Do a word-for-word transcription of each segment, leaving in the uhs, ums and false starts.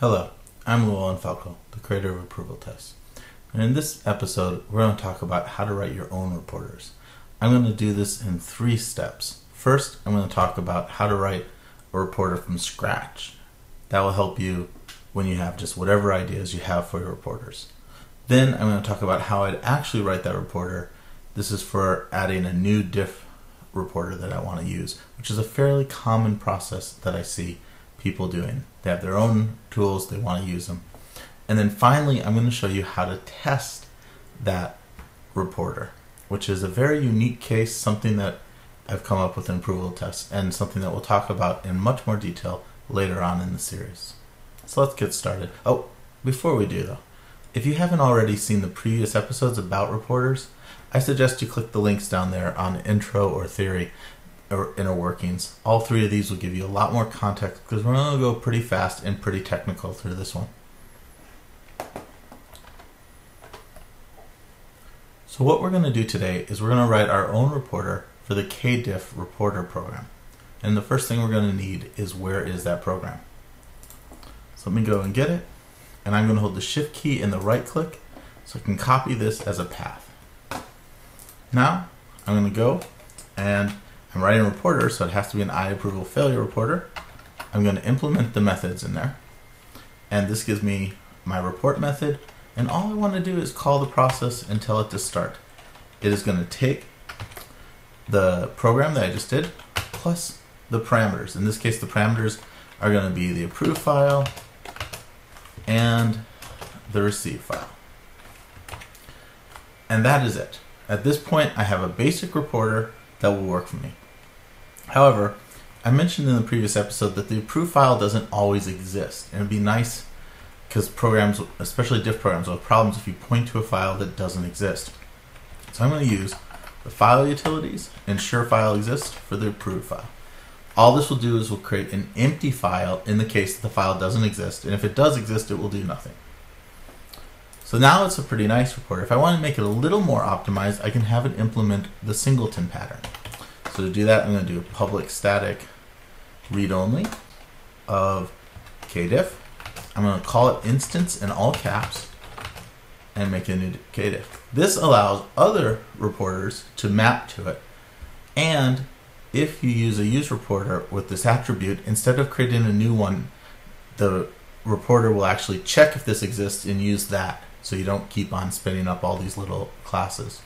Hello, I'm Llewellyn Falco, the creator of Approval Tests. And in this episode, we're going to talk about how to write your own reporters. I'm going to do this in three steps. First, I'm going to talk about how to write a reporter from scratch. That will help you when you have just whatever ideas you have for your reporters. Then I'm going to talk about how I'd actually write that reporter. This is for adding a new diff reporter that I want to use, which is a fairly common process that I see people doing. They have their own tools, they want to use them. And then finally, I'm going to show you how to test that reporter, which is a very unique case, something that I've come up with in Approval Tests, and something that we'll talk about in much more detail later on in the series. So let's get started. Oh, before we do though, if you haven't already seen the previous episodes about reporters, I suggest you click the links down there on intro or theory or inner workings. All three of these will give you a lot more context because we're going to go pretty fast and pretty technical through this one. So what we're going to do today is we're going to write our own reporter for the kdiff reporter program. And the first thing we're going to need is where is that program. So let me go and get it, and I'm going to hold the shift key and the right click so I can copy this as a path. Now I'm going to go and I'm writing a reporter, so it has to be an I approval failure reporter. I'm going to implement the methods in there. And this gives me my report method. And all I want to do is call the process and tell it to start. It is going to take the program that I just did plus the parameters. In this case, the parameters are going to be the approve file and the receive file. And that is it. At this point, I have a basic reporter that will work for me. However, I mentioned in the previous episode that the approve file doesn't always exist, and it'd be nice because programs, especially diff programs, will have problems if you point to a file that doesn't exist. So I'm going to use the file utilities, ensure file exists for the approve file. All this will do is we'll create an empty file in the case that the file doesn't exist, and if it does exist, it will do nothing. So now it's a pretty nice reporter. If I want to make it a little more optimized, I can have it implement the singleton pattern. So to do that, I'm going to do a public static read-only of kdiff. I'm going to call it instance in all caps and make a new kdiff. This allows other reporters to map to it. And if you use a use reporter with this attribute, instead of creating a new one, the reporter will actually check if this exists and use that, so you don't keep on spinning up all these little classes.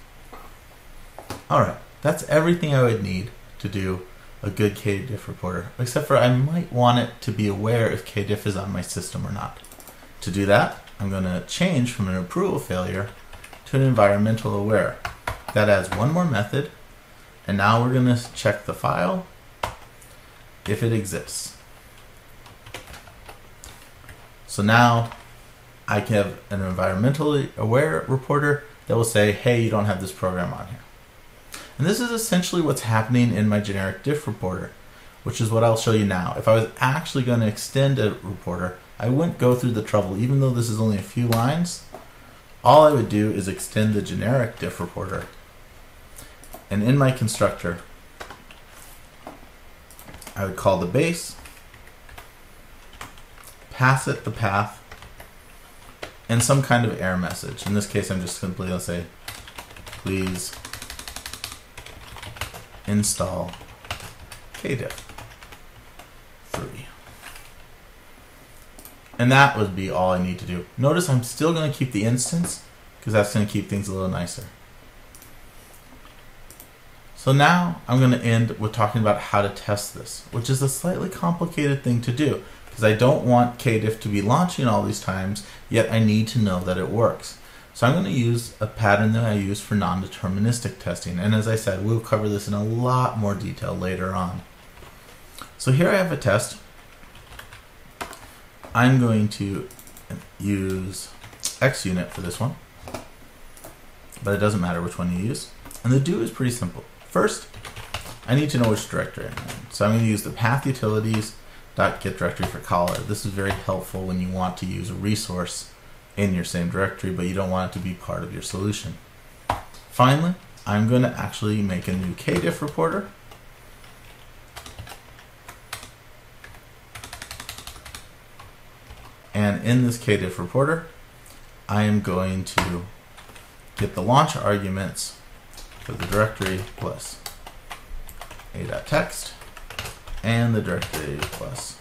All right, that's everything I would need to do a good kdiff reporter, except for I might want it to be aware if kdiff is on my system or not. To do that, I'm going to change from an approval failure to an environmental aware. That adds one more method, and now we're going to check the file if it exists. So now I can have an environmentally aware reporter that will say, hey, you don't have this program on here. And this is essentially what's happening in my generic diff reporter, which is what I'll show you now. If I was actually going to extend a reporter, I wouldn't go through the trouble. Even though this is only a few lines, all I would do is extend the generic diff reporter. And in my constructor, I would call the base, pass it the path, and some kind of error message. In this case, I'm just simply going to say, please install kdiff three. And that would be all I need to do. Notice I'm still going to keep the instance because that's going to keep things a little nicer. So now I'm going to end with talking about how to test this, which is a slightly complicated thing to do, because I don't want kdiff to be launching all these times, yet I need to know that it works. So I'm going to use a pattern that I use for non-deterministic testing, and as I said, we'll cover this in a lot more detail later on. So here I have a test. I'm going to use XUnit for this one, but it doesn't matter which one you use. And the do is pretty simple. First, I need to know which directory I'm in. So I'm going to use the path utilities .get directory for caller. This is very helpful when you want to use a resource in your same directory, but you don't want it to be part of your solution. Finally, I'm going to actually make a new kdiff reporter. And in this kdiff reporter, I am going to get the launch arguments for the directory plus a.text and the directory plus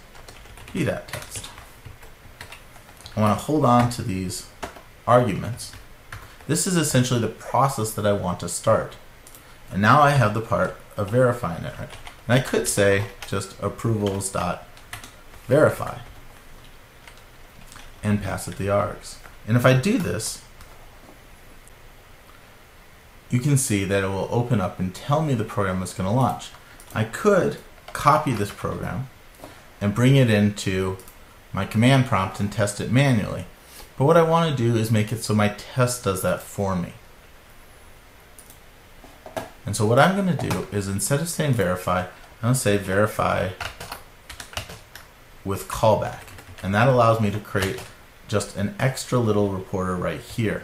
b.text. I want to hold on to these arguments. This is essentially the process that I want to start. And now I have the part of verifying it. Right? And I could say just approvals.verify and pass it the args. And if I do this, you can see that it will open up and tell me the program that's going to launch. I could copy this program and bring it into my command prompt and test it manually. But what I want to do is make it so my test does that for me. And so what I'm going to do is, instead of saying verify, I'm going to say verify with callback. And that allows me to create just an extra little reporter right here.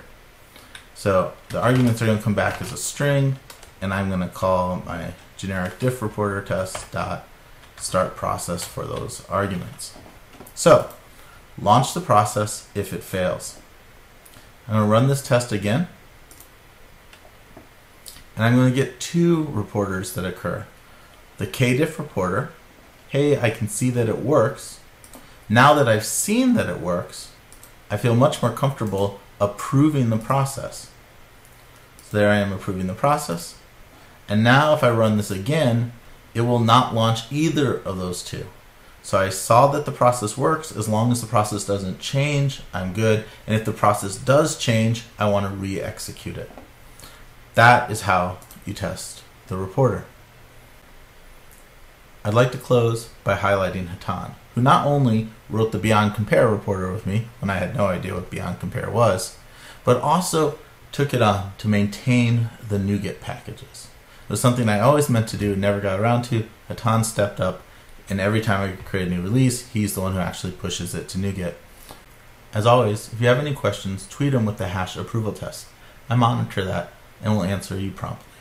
So the arguments are going to come back as a string, and I'm going to call my generic diff reporter test dot start process for those arguments. So launch the process if it fails. I'm going to run this test again, and I'm going to get two reporters that occur. The kdiff reporter, hey, I can see that it works. Now that I've seen that it works, I feel much more comfortable approving the process. So there I am approving the process. And now if I run this again, it will not launch either of those two. So I saw that the process works. As long as the process doesn't change, I'm good. And if the process does change, I want to re-execute it. That is how you test the reporter. I'd like to close by highlighting Hattan, who not only wrote the Beyond Compare reporter with me when I had no idea what Beyond Compare was, but also took it on to maintain the NuGet packages. It was something I always meant to do and never got around to. Hattan stepped up, and every time I create a new release, he's the one who actually pushes it to NuGet. As always, if you have any questions, tweet them with the hash approval test. I monitor that and will answer you promptly.